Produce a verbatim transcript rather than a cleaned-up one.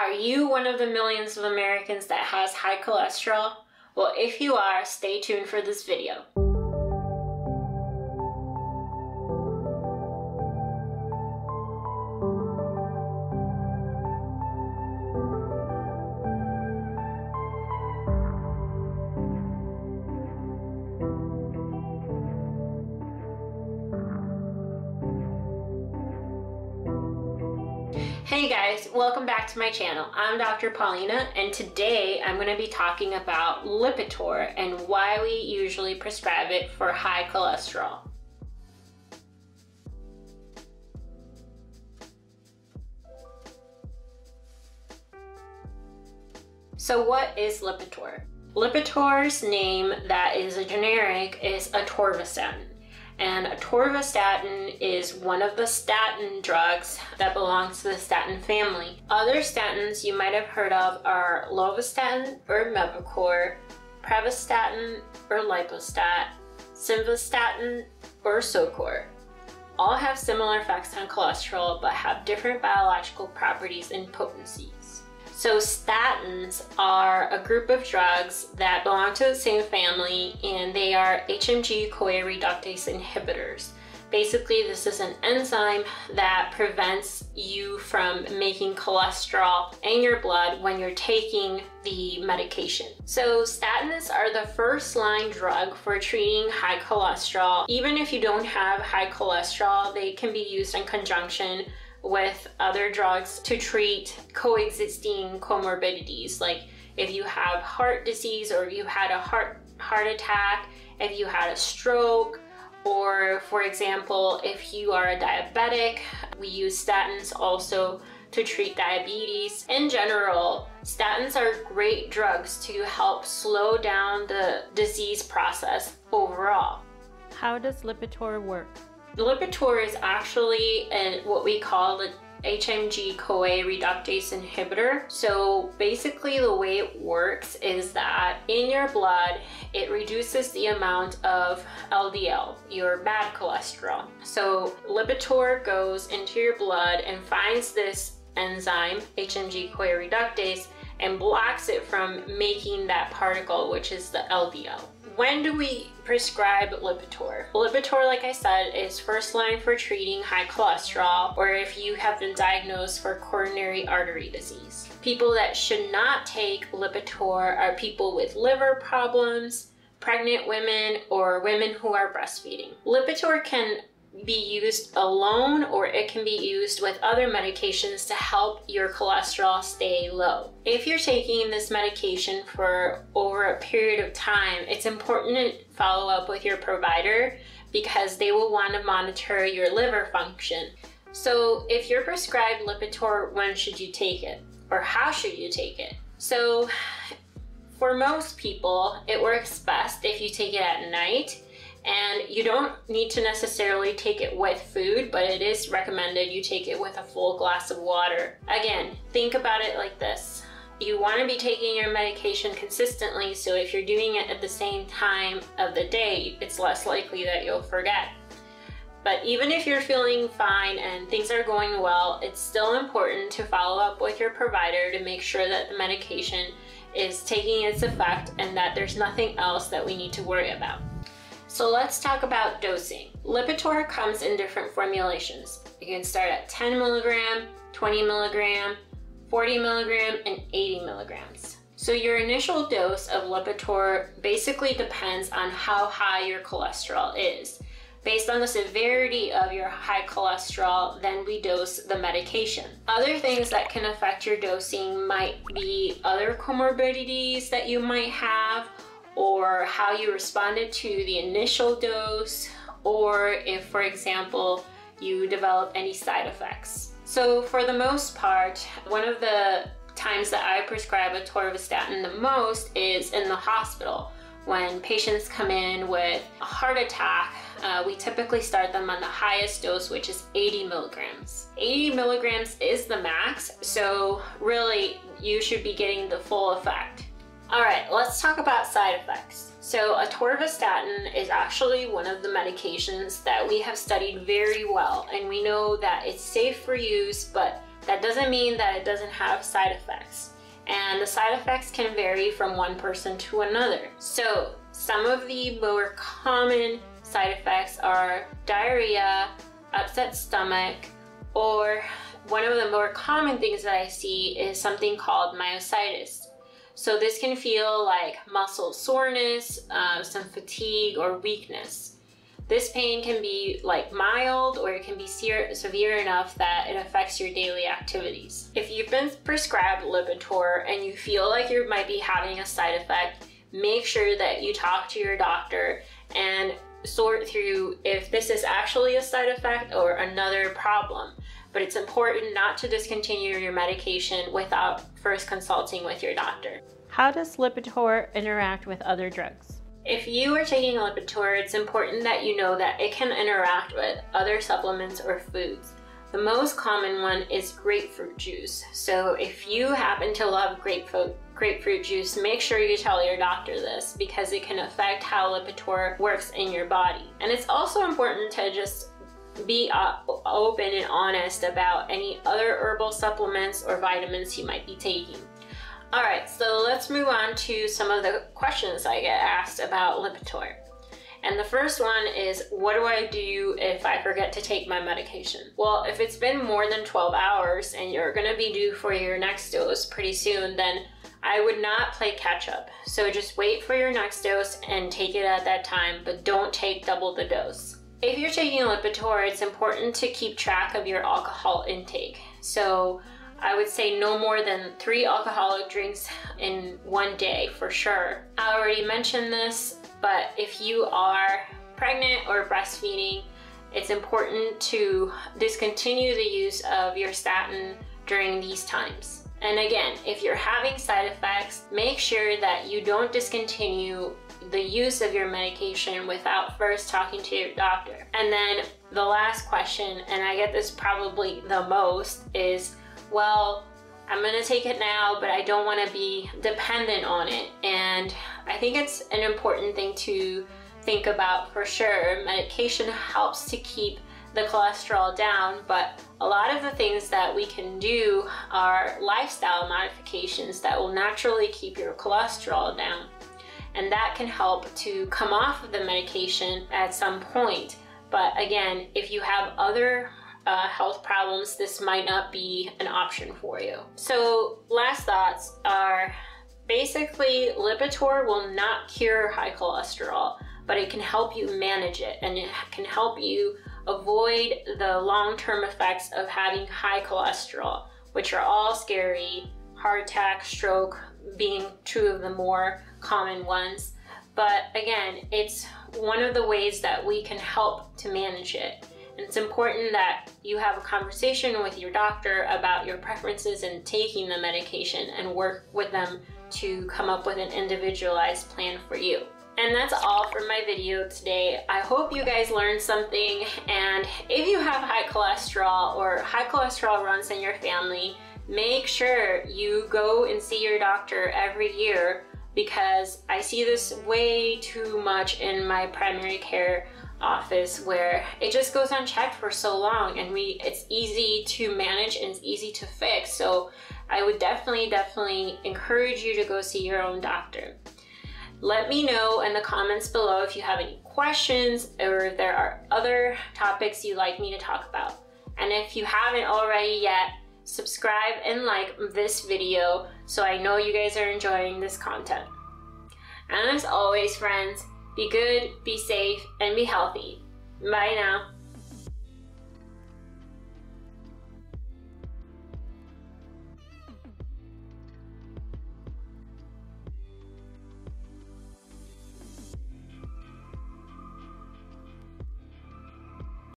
Are you one of the millions of Americans that has high cholesterol? Well, if you are, stay tuned for this video. Hey guys, welcome back to my channel. I'm Doctor Paulina, and today I'm going to be talking about Lipitor and why we usually prescribe it for high cholesterol. So what is Lipitor? Lipitor's name that is a generic is atorvastatin. And atorvastatin is one of the statin drugs that belongs to the statin family. Other statins you might have heard of are lovastatin or mevacor, pravastatin or lipostat, simvastatin or Zocor. All have similar effects on cholesterol but have different biological properties and potencies. So statins are a group of drugs that belong to the same family, and they are H M G-C O A reductase inhibitors. Basically, this is an enzyme that prevents you from making cholesterol in your blood when you're taking the medication. So statins are the first line drug for treating high cholesterol. Even if you don't have high cholesterol, they can be used in conjunction with other drugs to treat coexisting comorbidities, like if you have heart disease, or if you had a heart heart attack, if you had a stroke, or for example if you are a diabetic. We use statins also to treat diabetes. In general, statins are great drugs to help slow down the disease process overall. How does Lipitor work? Lipitor is actually a, what we call the H M G-C O A reductase inhibitor. So basically the way it works is that in your blood, it reduces the amount of L D L, your bad cholesterol. So Lipitor goes into your blood and finds this enzyme, H M G-C O A reductase, and blocks it from making that particle, which is the L D L. When do we prescribe Lipitor? Lipitor, like I said, is first line for treating high cholesterol, or if you have been diagnosed for coronary artery disease. People that should not take Lipitor are people with liver problems, pregnant women, or women who are breastfeeding. Lipitor can be used alone, or it can be used with other medications to help your cholesterol stay low. If you're taking this medication for over a period of time, it's important to follow up with your provider because they will want to monitor your liver function. So if you're prescribed Lipitor, when should you take it, or how should you take it? So for most people, it works best if you take it at night. And you don't need to necessarily take it with food, but it is recommended you take it with a full glass of water. Again, think about it like this. You want to be taking your medication consistently, so if you're doing it at the same time of the day, it's less likely that you'll forget. But even if you're feeling fine and things are going well, it's still important to follow up with your provider to make sure that the medication is taking its effect and that there's nothing else that we need to worry about. So let's talk about dosing. Lipitor comes in different formulations. You can start at ten milligram, twenty milligram, forty milligram, and eighty milligrams. So your initial dose of Lipitor basically depends on how high your cholesterol is. Based on the severity of your high cholesterol, then we dose the medication. Other things that can affect your dosing might be other comorbidities that you might have, or how you responded to the initial dose, or if, for example, you develop any side effects. So for the most part, one of the times that I prescribe atorvastatin the most is in the hospital. When patients come in with a heart attack, uh, we typically start them on the highest dose, which is eighty milligrams. eighty milligrams is the max, so really you should be getting the full effect. All right, let's talk about side effects. So atorvastatin is actually one of the medications that we have studied very well, and we know that it's safe for use, but That doesn't mean that it doesn't have side effects, and the side effects can vary from one person to another. So some of the more common side effects are diarrhea, upset stomach, or one of the more common things that I see is something called myositis. So this can feel like muscle soreness, uh, some fatigue or weakness. This pain can be like mild, or it can be se severe enough that it affects your daily activities. If you've been prescribed Lipitor and you feel like you might be having a side effect, make sure that you talk to your doctor and sort through if this is actually a side effect or another problem. But it's important not to discontinue your medication without first consulting with your doctor. How does Lipitor interact with other drugs? If you are taking Lipitor, it's important that you know that it can interact with other supplements or foods. The most common one is grapefruit juice. So if you happen to love grapefruit, grapefruit juice, make sure you tell your doctor this, because it can affect how Lipitor works in your body. And it's also important to just be open and honest about any other herbal supplements or vitamins you might be taking. All right, so let's move on to some of the questions I get asked about Lipitor. And the first one is, what do I do if I forget to take my medication? Well, if it's been more than twelve hours and you're gonna be due for your next dose pretty soon, then I would not play catch up. So just wait for your next dose and take it at that time, but don't take double the dose. If you're taking Lipitor, it's important to keep track of your alcohol intake. So I would say no more than three alcoholic drinks in one day for sure. I already mentioned this, but if you are pregnant or breastfeeding, it's important to discontinue the use of your statin during these times. And again, if you're having side effects, make sure that you don't discontinue the use of your medication without first talking to your doctor. And then the last question, and I get this probably the most, is, well, I'm gonna take it now, but I don't wanna be dependent on it. And I think it's an important thing to think about for sure. Medication helps to keep the cholesterol down, but a lot of the things that we can do are lifestyle modifications that will naturally keep your cholesterol down. And that can help to come off of the medication at some point. But again, if you have other Uh, health problems, this might not be an option for you. So last thoughts are basically Lipitor will not cure high cholesterol, but it can help you manage it, and it can help you avoid the long-term effects of having high cholesterol, which are all scary: heart attack, stroke being two of the more common ones. But again, it's one of the ways that we can help to manage it. It's important that you have a conversation with your doctor about your preferences in taking the medication and work with them to come up with an individualized plan for you. And that's all for my video today. I hope you guys learned something, and if you have high cholesterol or high cholesterol runs in your family, make sure you go and see your doctor every year, because I see this way too much in my primary care office where it just goes unchecked for so long, and we it's easy to manage and it's easy to fix. So I would definitely definitely encourage you to go see your own doctor. Let me know in the comments below if you have any questions or if there are other topics you'd like me to talk about. And if you haven't already yet, subscribe and like this video so I know you guys are enjoying this content. And as always, friends, be good, be safe, and be healthy. Bye now.